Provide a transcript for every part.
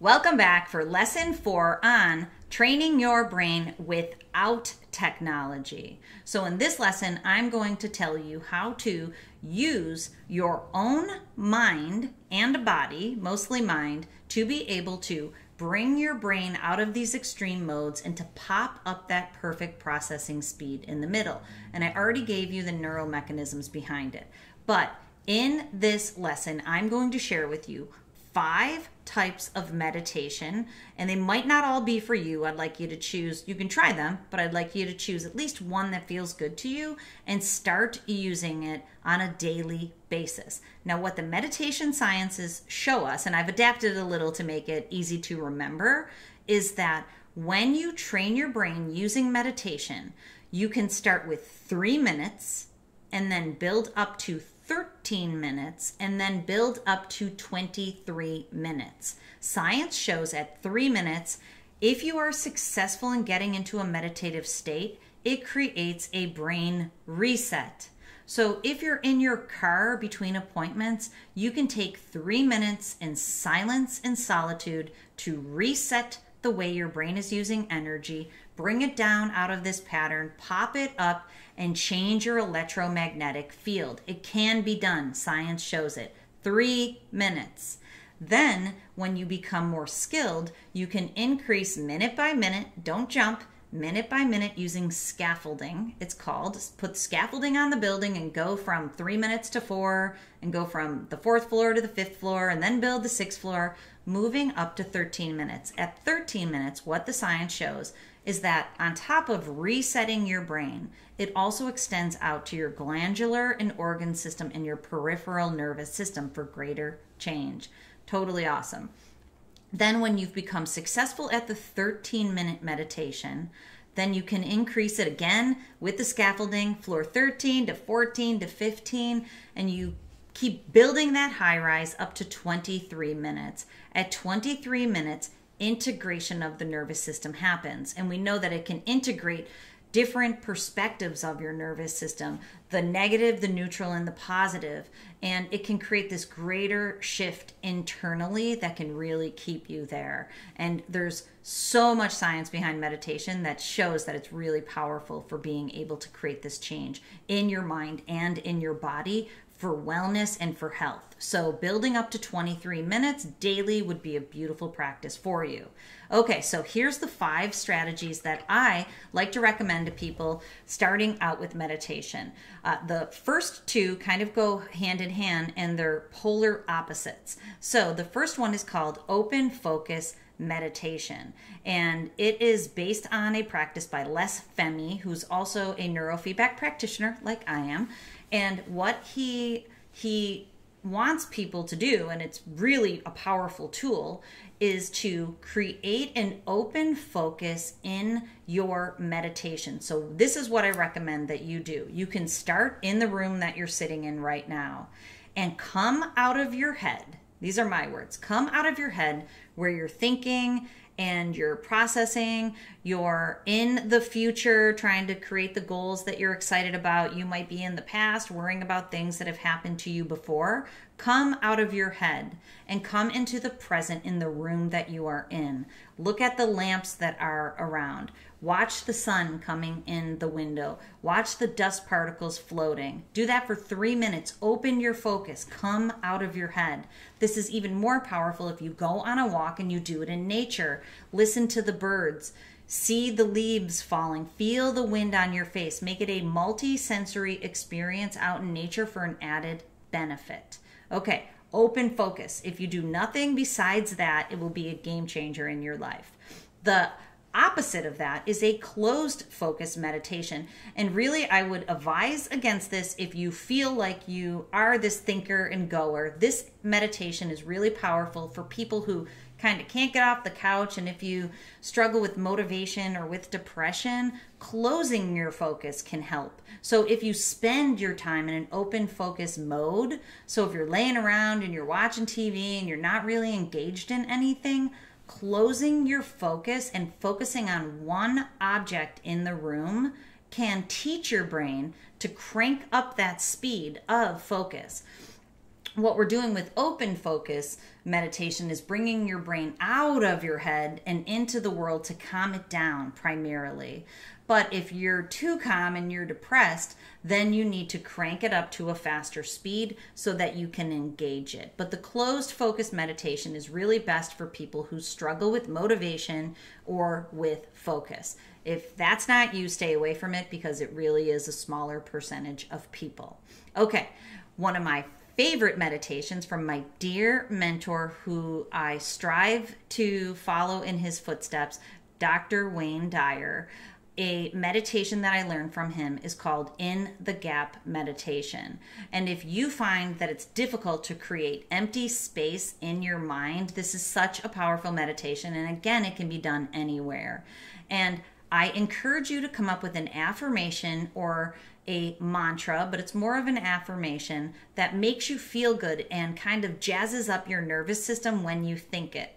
Welcome back for lesson 4 on training your brain without technology. So in this lesson, I'm going to tell you how to use your own mind and body, mostly mind, to be able to bring your brain out of these extreme modes and to pop up that perfect processing speed in the middle. And I already gave you the neural mechanisms behind it. But in this lesson, I'm going to share with you 5 types of meditation, and they might not all be for you. I'd like you to choose, you can try them, but I'd like you to choose at least one that feels good to you and start using it on a daily basis. Now, what the meditation sciences show us, and I've adapted a little to make it easy to remember, is that when you train your brain using meditation, you can start with 3 minutes and then build up to 13 minutes and then build up to 23 minutes. Science shows at 3 minutes, if you are successful in getting into a meditative state, it creates a brain reset. So if you're in your car between appointments, you can take 3 minutes in silence and solitude to reset the way your brain is using energy, bring it down out of this pattern, pop it up, and change your electromagnetic field. It can be done. Science shows it. 3 minutes. Then, when you become more skilled, you can increase minute by minute. Don't jump. Minute by minute using scaffolding, it's called. Put scaffolding on the building and go from 3 minutes to 4, and go from the 4th floor to the 5th floor, and then build the 6th floor, moving up to 13 minutes. At 13 minutes, what the science shows is that on top of resetting your brain, it also extends out to your glandular and organ system and your peripheral nervous system for greater change. Totally awesome. Then when you've become successful at the 13-minute meditation, then you can increase it again with the scaffolding, floor 13 to 14 to 15, and you keep building that high rise up to 23 minutes. At 23 minutes, integration of the nervous system happens, and we know that it can integrate different perspectives of your nervous system, the negative, the neutral, and the positive. And it can create this greater shift internally that can really keep you there. And there's so much science behind meditation that shows that it's really powerful for being able to create this change in your mind and in your body for wellness and for health. So building up to 23 minutes daily would be a beautiful practice for you. Okay, so here's the 5 strategies that I like to recommend to people starting out with meditation. The first 2 kind of go hand in hand, and they're polar opposites. So the first one is called open focus meditation, and it is based on a practice by Les Femi, who's also a neurofeedback practitioner like I am. And what he wants people to do, and it's really a powerful tool, is to create an open focus in your meditation. So this is what I recommend that you do. You can start in the room that you're sitting in right now and come out of your head. These are my words. Come out of your head where you're thinking and you're processing, you're in the future trying to create the goals that you're excited about. You might be in the past worrying about things that have happened to you before. Come out of your head and come into the present in the room that you are in. Look at the lamps that are around. Watch the sun coming in the window. Watch the dust particles floating. Do that for 3 minutes. Open your focus. Come out of your head. This is even more powerful if you go on a walk and you do it in nature. Listen to the birds. See the leaves falling. Feel the wind on your face. Make it a multi-sensory experience out in nature for an added benefit. Okay, open focus. If you do nothing besides that, it will be a game changer in your life. The opposite of that is a closed focus meditation. And really, I would advise against this if you feel like you are this thinker and goer. This meditation is really powerful for people who kind of can't get off the couch. And if you struggle with motivation or with depression, closing your focus can help. So if you spend your time in an open focus mode, so if you're laying around and you're watching TV and you're not really engaged in anything, closing your focus and focusing on one object in the room can teach your brain to crank up that speed of focus. what we're doing with open focus meditation is bringing your brain out of your head and into the world to calm it down primarily. But if you're too calm and you're depressed, then you need to crank it up to a faster speed so that you can engage it. But the closed focus meditation is really best for people who struggle with motivation or with focus. If that's not you, stay away from it because it really is a smaller percentage of people. Okay, one of my favorite meditations from my dear mentor who I strive to follow in his footsteps, Dr. Wayne Dyer. A meditation that I learned from him is called In the Gap Meditation. And if you find that it's difficult to create empty space in your mind, this is such a powerful meditation. And again, it can be done anywhere. And I encourage you to come up with an affirmation or a mantra, but it's more of an affirmation that makes you feel good and kind of jazzes up your nervous system when you think it.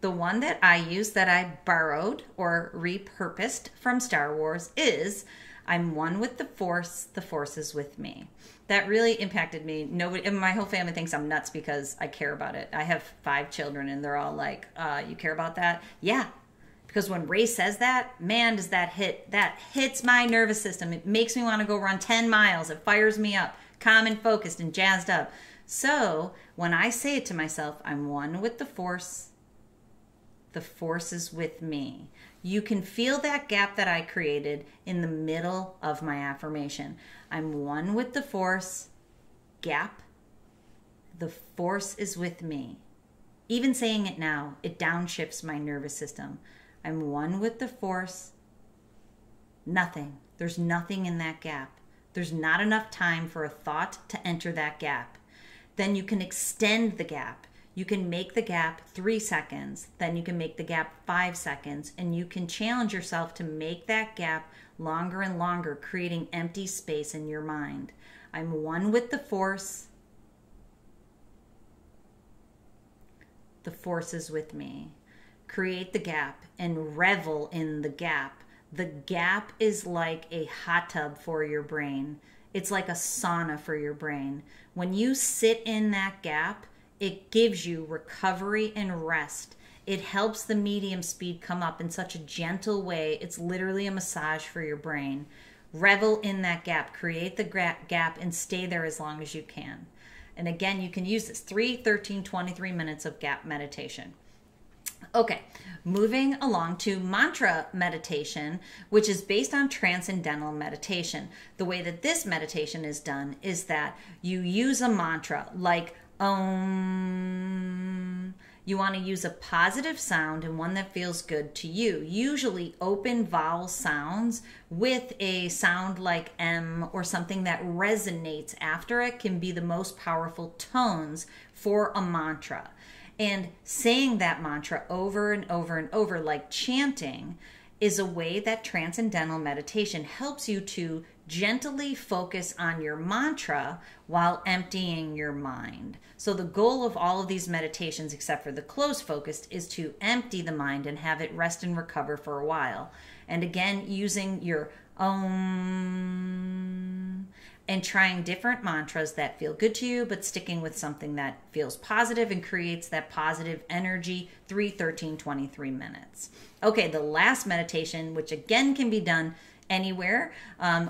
The one that I use that I borrowed or repurposed from Star Wars is, I'm one with the force, the force is with me. That really impacted me. Nobody, my whole family thinks I'm nuts because I care about it. I have 5 children and they're all like, you care about that? Yeah. Because when Ray says that, man, does that hit. That hits my nervous system. It makes me want to go run 10 miles. It fires me up, calm and focused and jazzed up. So when I say it to myself, I'm one with the force is with me. You can feel that gap that I created in the middle of my affirmation. I'm one with the force, gap, the force is with me. Even saying it now, it downshifts my nervous system. I'm one with the force. Nothing. There's nothing in that gap. There's not enough time for a thought to enter that gap. Then you can extend the gap. You can make the gap 3 seconds. Then you can make the gap 5 seconds. And you can challenge yourself to make that gap longer and longer, creating empty space in your mind. I'm one with the force. The force is with me. Create the gap and revel in the gap. The gap is like a hot tub for your brain. It's like a sauna for your brain. When you sit in that gap, it gives you recovery and rest. It helps the medium speed come up in such a gentle way. It's literally a massage for your brain. Revel in that gap. Create the gap and stay there as long as you can. And again, you can use this 3, 13, 23 minutes of gap meditation. Okay, moving along to mantra meditation, which is based on transcendental meditation. The way that this meditation is done is that you use a mantra like Om. You want to use a positive sound and one that feels good to you. Usually open vowel sounds with a sound like M or something that resonates after it can be the most powerful tones for a mantra. And saying that mantra over and over and over, like chanting, is a way that transcendental meditation helps you to gently focus on your mantra while emptying your mind. So the goal of all of these meditations, except for the close focused, is to empty the mind and have it rest and recover for a while. And again, using your Om and trying different mantras that feel good to you, but sticking with something that feels positive and creates that positive energy, 3, 13, 23 minutes. Okay, the last meditation, which again can be done anywhere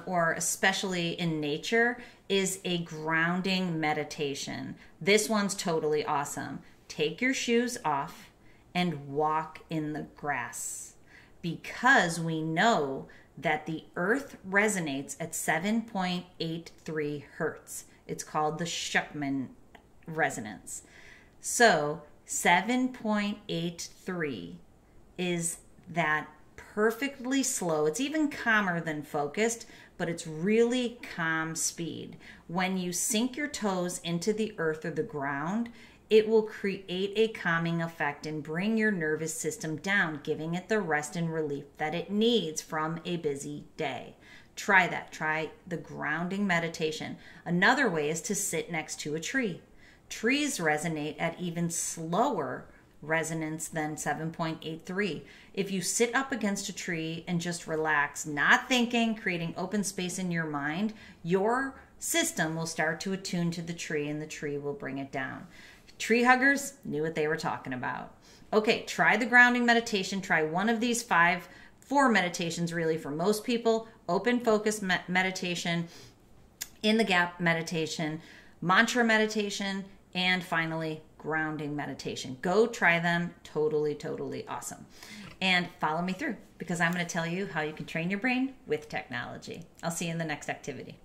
or especially in nature, is a grounding meditation. This one's totally awesome. Take your shoes off and walk in the grass, because we know that the earth resonates at 7.83 hertz. It's called the Schumann resonance. So 7.83 is that perfectly slow. It's even calmer than focused, but it's really calm speed. When you sink your toes into the earth or the ground, it will create a calming effect and bring your nervous system down, giving it the rest and relief that it needs from a busy day. Try that. Try the grounding meditation. Another way is to sit next to a tree. Trees resonate at even slower resonance than 7.83. If you sit up against a tree and just relax, not thinking, creating open space in your mind, your system will start to attune to the tree, and the tree will bring it down. Tree huggers knew what they were talking about. Okay, try the grounding meditation. Try one of these four meditations really for most people. Open focus meditation, in the gap meditation, mantra meditation, and finally grounding meditation. Go try them. Totally, totally awesome. And follow me through, because I'm going to tell you how you can train your brain with technology. I'll see you in the next activity.